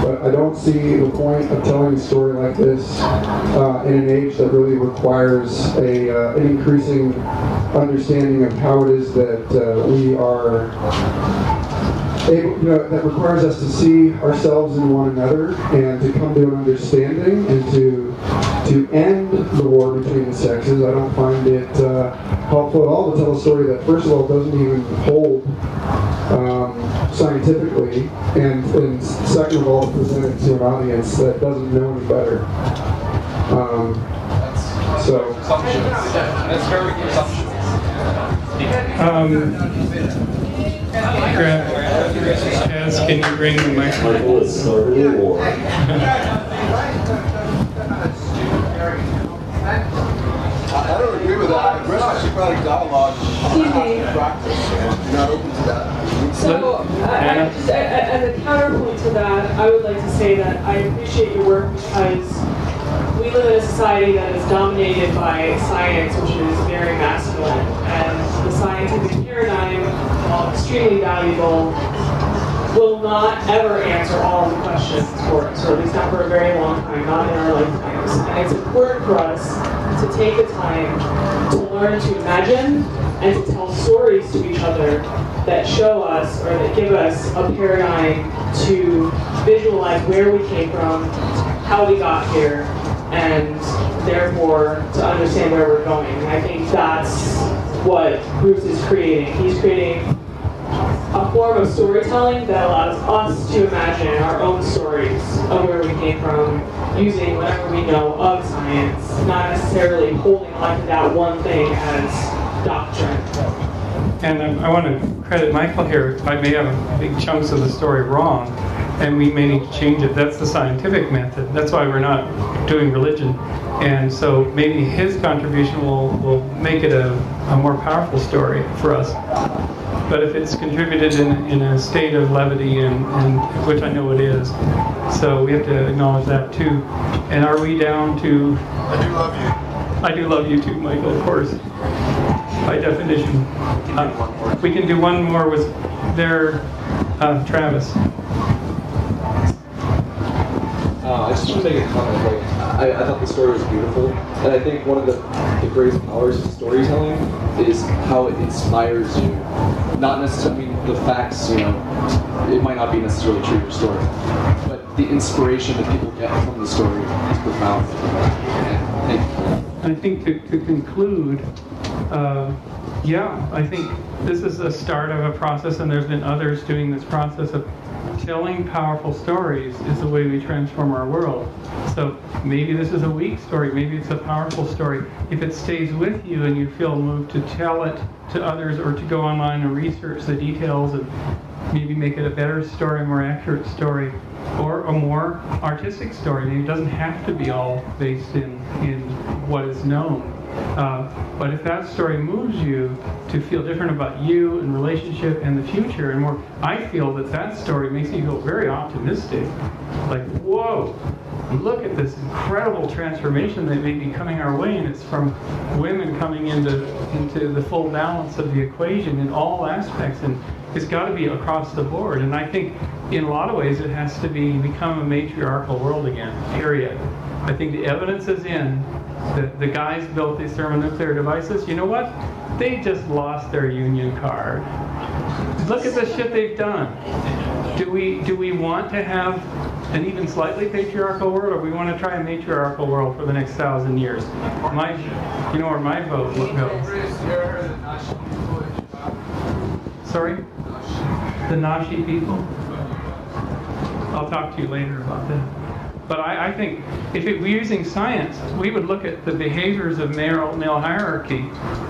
but I don't see the point of telling a story like this uh, in an age that really requires a, uh, an increasing understanding of how it is that uh, we are able, you know, that requires us to see ourselves in one another and to come to an understanding and to to end the war between the sexes. I don't find it uh, helpful at all to tell a story that, first of all, doesn't even hold um, scientifically, and, and second of all, present it to an audience that doesn't know any better. Um, so, let's start with assumptions. Um, Yes, can you bring the microphone? I don't agree with that. We're syncretic dialogue is practice, and not open to that. So, I, I just, I, as a counterpoint to that, I would like to say that I appreciate your work because we live in a society that is dominated by science, which is very masculine, and the scientific paradigm, while extremely valuable, will not ever answer all the questions for us, or at least not for a very long time, not in our lifetimes. And it's important for us to take the time to learn to imagine and to tell stories to each other that show us, or that give us, a paradigm to visualize where we came from, how we got here, and therefore to understand where we're going. And I think that's what Bruce is creating. He's creating a form of storytelling that allows us to imagine our own stories of where we came from, using whatever we know of science, not necessarily holding on to that one thing as doctrine. And um, I want to credit Michael here. I may have big chunks of the story wrong, and we may need to change it. That's the scientific method. That's why we're not doing religion. And so maybe his contribution will, will make it a, a more powerful story for us. But if it's contributed in, in a state of levity, and, and which I know it is, so we have to acknowledge that too. And are we down to... I do love you. I do love you too, Michael, of course. By definition. Uh, we can do one more with their uh, Travis. Uh, I just want to make a comment. Like, I, I thought the story was beautiful, and I think one of the, the greatest powers of storytelling is how it inspires you. Not necessarily, I mean, the facts, you know, it might not be necessarily true, your story, but the inspiration that people get from the story is profound. And thank you. I think to, to conclude, uh, yeah, I think this is the start of a process, and there's been others doing this process of telling powerful stories is the way we transform our world. So maybe this is a weak story, maybe it's a powerful story. If it stays with you and you feel moved to tell it to others or to go online and research the details and maybe make it a better story, more accurate story, or a more artistic story. Maybe it doesn't have to be all based in, in what is known. Uh, but if that story moves you to feel different about you and relationship and the future and more, I feel that that story makes me feel very optimistic. Like, whoa, look at this incredible transformation that may be coming our way, and it's from women coming into, into the full balance of the equation in all aspects. And it's got to be across the board. And I think in a lot of ways it has to be become a matriarchal world again, period. I think the evidence is in. The, the guys built these thermonuclear devices. You know what? They just lost their union card. Look at the shit they've done. Do we, do we want to have an even slightly patriarchal world, or we want to try a matriarchal world for the next thousand years? My, you know where my vote goes. Sorry? The Nashi people? I'll talk to you later about that. But I, I think if it were using science, we would look at the behaviors of male, male hierarchy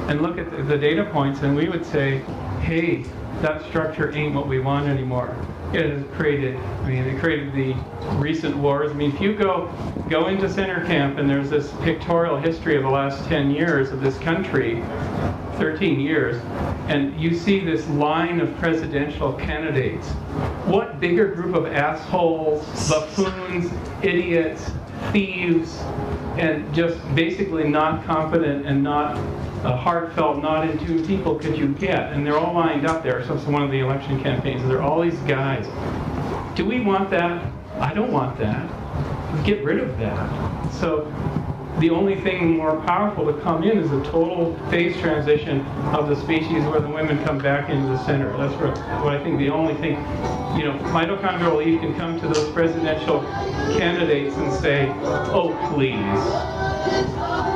and look at the, the data points, and we would say, hey, that structure ain't what we want anymore. It has created, I mean, it created the recent wars. I mean, if you go, go into center camp, and there's this pictorial history of the last ten years of this country, thirteen years, and you see this line of presidential candidates. What bigger group of assholes, buffoons, idiots, thieves, and just basically not competent and not uh, heartfelt, not in tune people could you get? And they're all lined up there. So it's one of the election campaigns. There are all these guys. Do we want that? I don't want that. Get rid of that. So. The only thing more powerful to come in is a total phase transition of the species where the women come back into the center. That's where, what I think the only thing, you know, mitochondrial Eve can come to those presidential candidates and say, oh, please.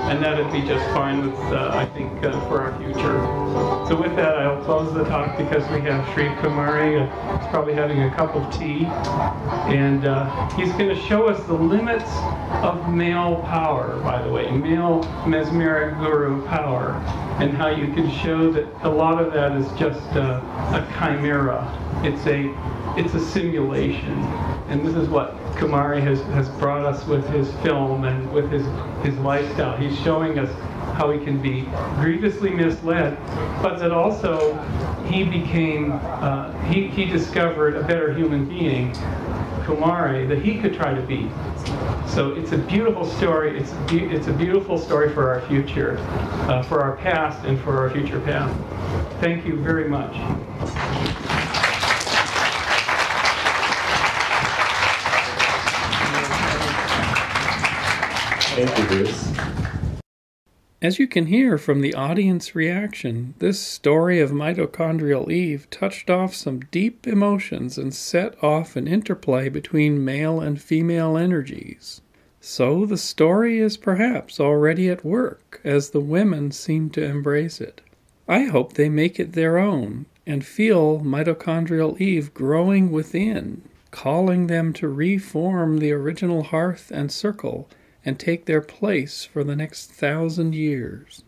And that would be just fine with, uh, I think, uh, for our future. So with that, I'll close the talk because we have Sri Kumari. Uh, he's probably having a cup of tea. And uh, he's going to show us the limits of male power, by the way, male mesmeric guru power, and how you can show that a lot of that is just uh, a chimera. It's a, it's a simulation. And this is what Kumari has, has brought us with his film and with his, his lifestyle. He's showing us how we can be grievously misled, but that also he became, uh, he, he discovered a better human being, Kumari, that he could try to be. So it's a beautiful story. It's, be it's a beautiful story for our future, uh, for our past, and for our future path. Thank you very much. Thank you, Bruce. As you can hear from the audience reaction, this story of Mitochondrial Eve touched off some deep emotions and set off an interplay between male and female energies. So the story is perhaps already at work, as the women seem to embrace it. I hope they make it their own and feel Mitochondrial Eve growing within, calling them to reform the original hearth and circle, and take their place for the next thousand years.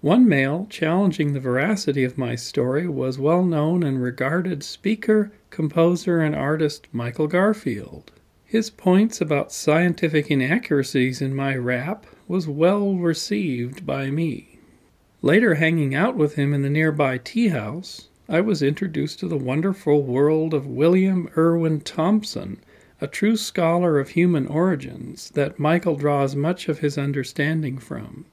One male challenging the veracity of my story was well-known and regarded speaker, composer, and artist Michael Garfield. His points about scientific inaccuracies in my rap was well received by me. Later, hanging out with him in the nearby tea house, I was introduced to the wonderful world of William Irwin Thompson, a true scholar of human origins that Michael draws much of his understanding from.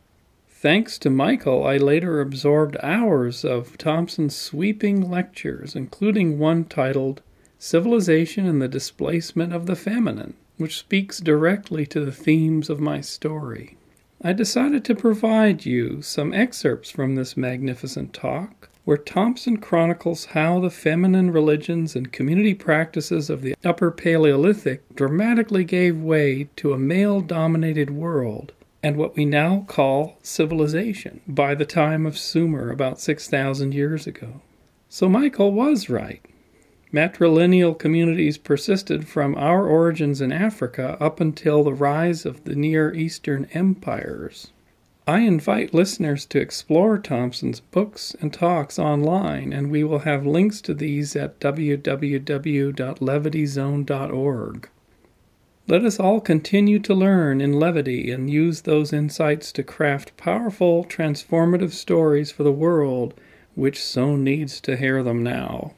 Thanks to Michael, I later absorbed hours of Thompson's sweeping lectures, including one titled Civilization and the Displacement of the Feminine, which speaks directly to the themes of my story. I decided to provide you some excerpts from this magnificent talk, where Thompson chronicles how the feminine religions and community practices of the Upper Paleolithic dramatically gave way to a male-dominated world and what we now call civilization by the time of Sumer about six thousand years ago. So Michael was right. Matrilineal communities persisted from our origins in Africa up until the rise of the Near Eastern empires. I invite listeners to explore Thompson's books and talks online, and we will have links to these at w w w dot levity zone dot org. Let us all continue to learn in levity and use those insights to craft powerful, transformative stories for the world, which so needs to hear them now.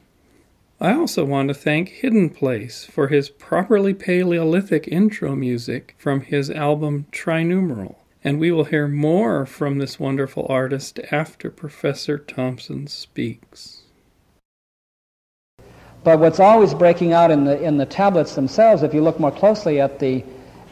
I also want to thank Hidden Place for his properly Paleolithic intro music from his album Trinumeral, and we will hear more from this wonderful artist after Professor Thompson speaks. But what's always breaking out in the in the tablets themselves, if you look more closely at the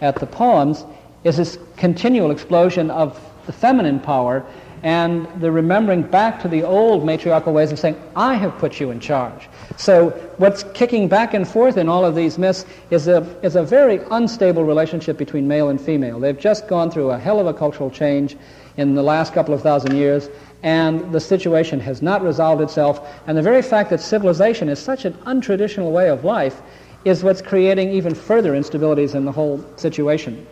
at the poems, is this continual explosion of the feminine power and the remembering back to the old matriarchal ways of saying, I have put you in charge. So what's kicking back and forth in all of these myths is a, is a very unstable relationship between male and female. They've just gone through a hell of a cultural change in the last couple of thousand years, and the situation has not resolved itself. And the very fact that civilization is such an untraditional way of life is what's creating even further instabilities in the whole situation.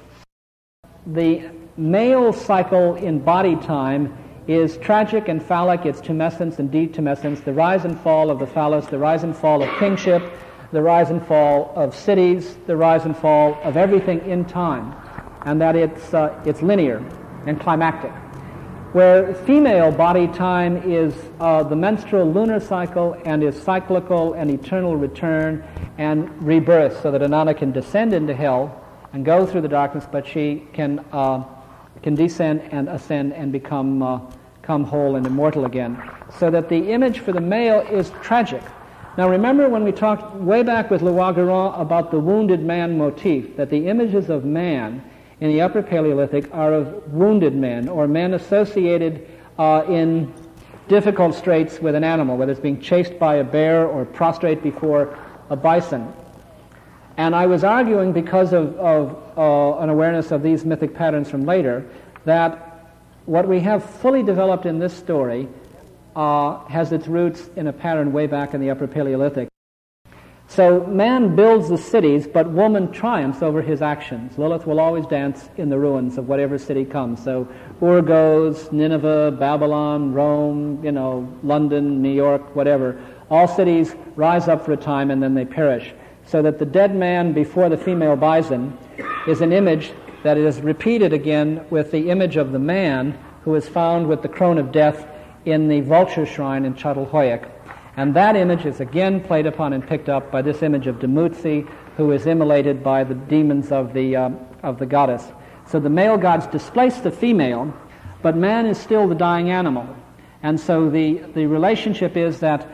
The male cycle in body time is tragic and phallic. It's tumescence and detumescence, the rise and fall of the phallus, the rise and fall of kingship, the rise and fall of cities, the rise and fall of everything in time, and that it's, uh, it's linear and climactic. Where female body time is uh, the menstrual lunar cycle and is cyclical and eternal return and rebirth, so that Inanna can descend into hell and go through the darkness, but she can uh, can descend and ascend and become uh, come whole and immortal again. So that the image for the male is tragic. Now remember when we talked way back with Leroy Garand about the wounded man motif, that the images of man in the Upper Paleolithic are of wounded men, or men associated uh, in difficult straits with an animal, whether it's being chased by a bear or prostrate before a bison. And I was arguing, because of, of uh, an awareness of these mythic patterns from later, that what we have fully developed in this story uh, has its roots in a pattern way back in the Upper Paleolithic. So man builds the cities, but woman triumphs over his actions. Lilith will always dance in the ruins of whatever city comes. So Ur goes, Nineveh, Babylon, Rome, you know, London, New York, whatever. All cities rise up for a time and then they perish. So that the dead man before the female bison is an image that is repeated again with the image of the man who is found with the crone of death in the vulture shrine in Çatalhöyük. And that image is again played upon and picked up by this image of Dumuzi, who is immolated by the demons of the, um, of the goddess. So the male gods displace the female, but man is still the dying animal. And so the, the relationship is that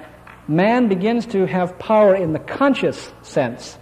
man begins to have power in the conscious sense,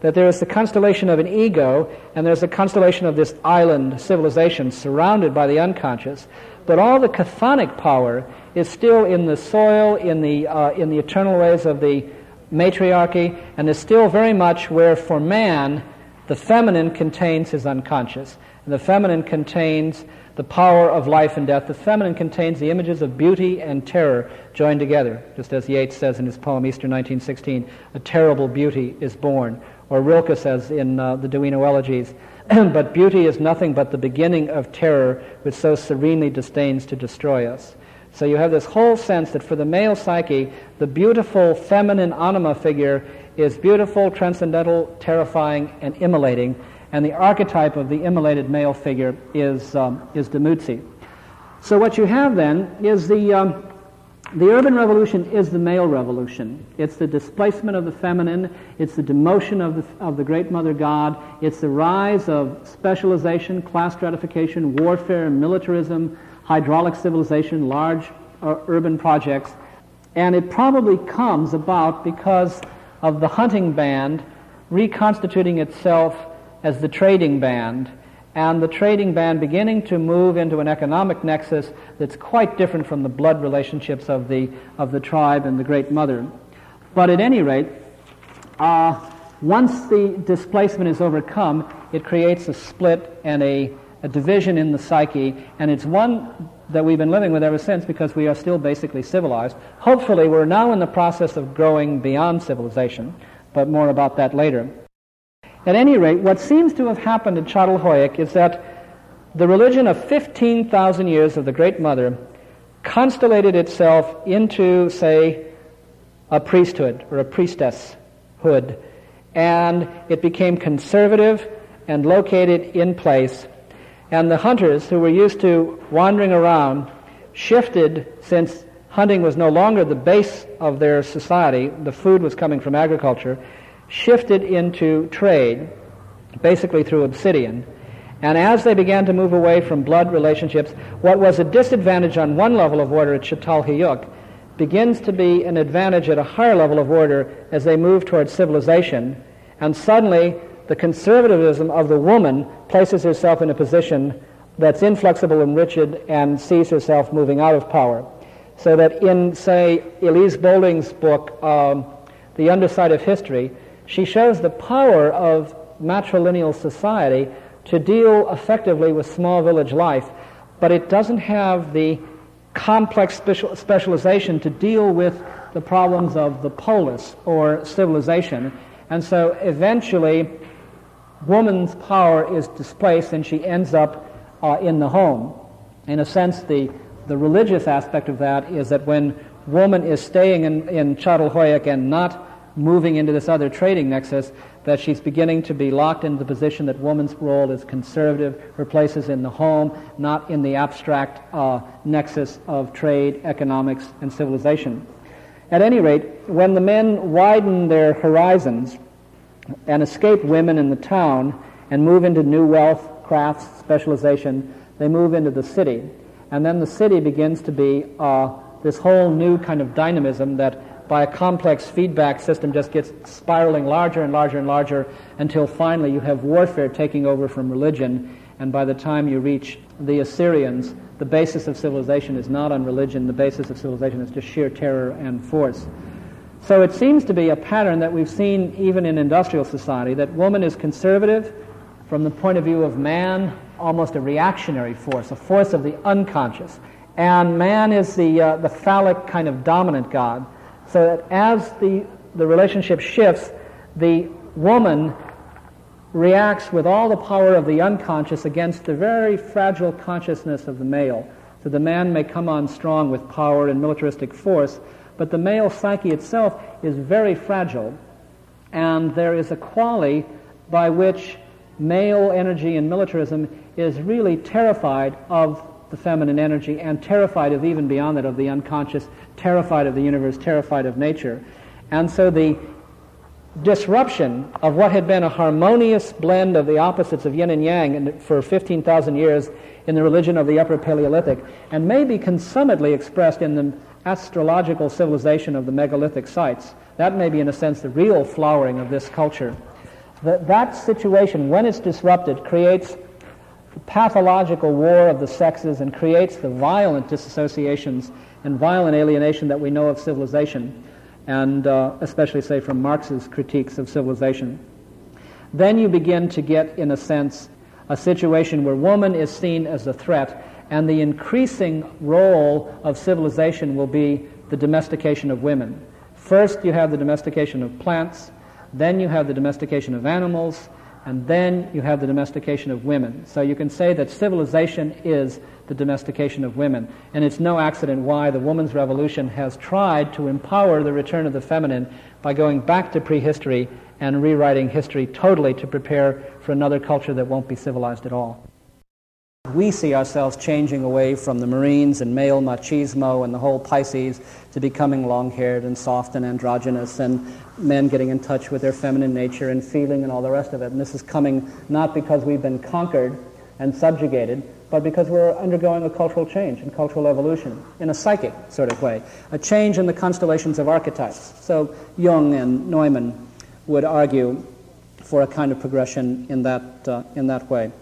that there is the constellation of an ego, and there's the constellation of this island civilization surrounded by the unconscious, but all the chthonic power is still in the soil, in the, uh, in the eternal ways of the matriarchy, and is still very much where, for man, the feminine contains his unconscious, and the feminine contains the power of life and death. The feminine contains the images of beauty and terror joined together, just as Yeats says in his poem Easter nineteen sixteen, a terrible beauty is born, or Rilke says in uh, the Duino Elegies, but beauty is nothing but the beginning of terror which so serenely disdains to destroy us. So you have this whole sense that for the male psyche, the beautiful feminine anima figure is beautiful, transcendental, terrifying, and immolating, and the archetype of the immolated male figure is um, is Dumuzi. So what you have then is the um, the urban revolution is the male revolution. It's the displacement of the feminine. It's the demotion of the of the great mother god. It's the rise of specialization, class stratification, warfare, militarism, hydraulic civilization, large uh, urban projects, and it probably comes about because of the hunting band reconstituting itself as the trading band, and the trading band beginning to move into an economic nexus that's quite different from the blood relationships of the of the tribe and the Great Mother. But at any rate, uh, once the displacement is overcome, it creates a split and a, a division in the psyche, and it's one that we've been living with ever since, because we are still basically civilized. Hopefully, we're now in the process of growing beyond civilization, but more about that later. At any rate, what seems to have happened in Çatalhöyük is that the religion of fifteen thousand years of the Great Mother constellated itself into, say, a priesthood or a priestesshood, and it became conservative and located in place. And the hunters, who were used to wandering around, shifted, since hunting was no longer the base of their society, the food was coming from agriculture, shifted into trade, basically through obsidian. And as they began to move away from blood relationships, what was a disadvantage on one level of order at Çatalhöyük begins to be an advantage at a higher level of order as they move towards civilization. And suddenly, the conservatism of the woman places herself in a position that's inflexible and rigid, and sees herself moving out of power. So that in, say, Elise Boulding's book, um, The Underside of History, she shows the power of matrilineal society to deal effectively with small village life, but it doesn't have the complex special specialization to deal with the problems of the polis, or civilization. And so eventually, woman's power is displaced, and she ends up uh, in the home. In a sense, the, the religious aspect of that is that when woman is staying in, in Çatalhöyük and not moving into this other trading nexus, that she's beginning to be locked into the position that woman's role is conservative, her place is in the home, not in the abstract uh, nexus of trade, economics, and civilization. At any rate, when the men widen their horizons and escape women in the town and move into new wealth, crafts, specialization, they move into the city. And then the city begins to be uh, this whole new kind of dynamism that, by a complex feedback system, just gets spiraling larger and larger and larger, until finally you have warfare taking over from religion. And by the time you reach the Assyrians, the basis of civilization is not on religion. The basis of civilization is just sheer terror and force. So it seems to be a pattern that we've seen even in industrial society, that woman is conservative from the point of view of man, almost a reactionary force, a force of the unconscious. And man is the, uh, the phallic kind of dominant god. So that as the, the relationship shifts, the woman reacts with all the power of the unconscious against the very fragile consciousness of the male. So the man may come on strong with power and militaristic force, but the male psyche itself is very fragile. And there is a quality by which male energy and militarism is really terrified of the feminine energy, and terrified of even beyond that, of the unconscious, terrified of the universe, terrified of nature. And so the disruption of what had been a harmonious blend of the opposites of yin and yang for fifteen thousand years in the religion of the Upper Paleolithic, and may be consummately expressed in the astrological civilization of the megalithic sites. That may be, in a sense, the real flowering of this culture. That, that situation, when it's disrupted, creates the pathological war of the sexes, and creates the violent disassociations and violent alienation that we know of civilization, and uh, especially, say, from Marx's critiques of civilization. Then you begin to get, in a sense, a situation where woman is seen as a threat, and the increasing role of civilization will be the domestication of women. First you have the domestication of plants, then you have the domestication of animals, and then you have the domestication of women. So you can say that civilization is the domestication of women. And it's no accident why the woman's revolution has tried to empower the return of the feminine by going back to prehistory and rewriting history totally to prepare for another culture that won't be civilized at all. We see ourselves changing away from the Marines and male machismo and the whole Pisces to becoming long-haired and soft and androgynous, and men getting in touch with their feminine nature and feeling and all the rest of it. And this is coming not because we've been conquered and subjugated, but because we're undergoing a cultural change and cultural evolution in a psychic sort of way, a change in the constellations of archetypes. So Jung and Neumann would argue for a kind of progression in that, uh, in that way.